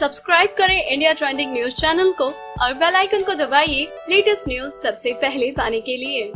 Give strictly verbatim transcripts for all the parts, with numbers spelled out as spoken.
Subscribe करें India trending news channel को और बेल आइकन को दबाइए लेटेस्ट न्यूज सबसे पहले पाने के लिए।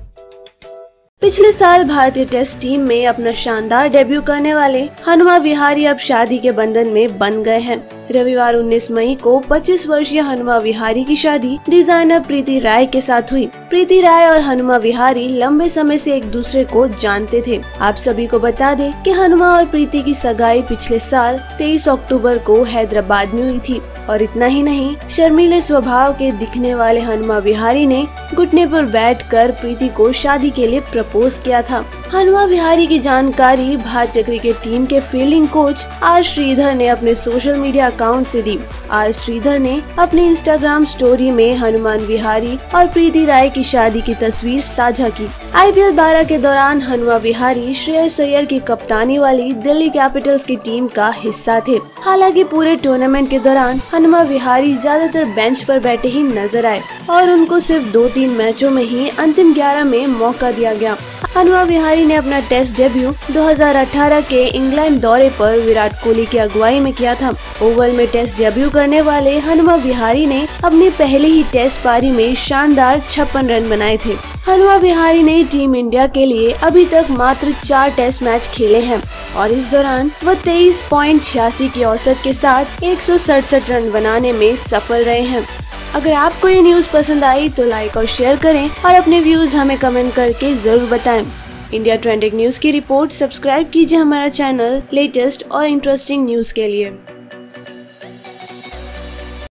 पिछले साल भारतीय टेस्ट टीम में अपना शानदार डेब्यू करने वाले हनुमा विहारी अब शादी के बंधन में बन गए हैं। रविवार उन्नीस मई को पच्चीस वर्षीय हनुमा विहारी की शादी डिजाइनर प्रीति राय के साथ हुई। प्रीति राय और हनुमा विहारी लंबे समय से एक दूसरे को जानते थे। आप सभी को बता दें कि हनुमा और प्रीति की सगाई पिछले साल तेईस अक्टूबर को हैदराबाद में हुई थी। और इतना ही नहीं, शर्मीले स्वभाव के दिखने वाले हनुमा विहारी ने घुटने पर बैठकर प्रीति को शादी के लिए प्रपोज किया था। हनुमा विहारी की जानकारी भारतीय क्रिकेट टीम के फील्डिंग कोच आर श्रीधर ने अपने सोशल मीडिया अकाउंट से दी। आर श्रीधर ने अपने इंस्टाग्राम स्टोरी में हनुमान विहारी और प्रीति राय की शादी की तस्वीर साझा की। आईपीएल बारह के दौरान हनुमा विहारी श्रेय सैयर की कप्तानी वाली दिल्ली कैपिटल की टीम का हिस्सा थे। हालांकि पूरे टूर्नामेंट के दौरान हनुमा विहारी ज्यादातर बेंच पर बैठे ही नजर आए और उनको सिर्फ दो तीन मैचों में ही अंतिम ग्यारह में मौका दिया गया। हनुमा विहारी ने अपना टेस्ट डेब्यू दो हज़ार अठारह के इंग्लैंड दौरे पर विराट कोहली की अगुवाई में किया था। ओवल में टेस्ट डेब्यू करने वाले हनुमा विहारी ने अपने पहले ही टेस्ट पारी में शानदार छप्पन रन बनाए थे। हनुमा विहारी ने टीम इंडिया के लिए अभी तक मात्र चार टेस्ट मैच खेले हैं और इस दौरान वह तेईस पॉइंट छियासी की औसत के साथ एक सौ सड़सठ रन बनाने में सफल रहे हैं। अगर आपको ये न्यूज़ पसंद आई तो लाइक और शेयर करें और अपने व्यूज हमें कमेंट करके जरूर बताएं। इंडिया ट्रेंडिंग न्यूज़ की रिपोर्ट। सब्सक्राइब कीजिए हमारा चैनल लेटेस्ट और इंटरेस्टिंग न्यूज़ के लिए।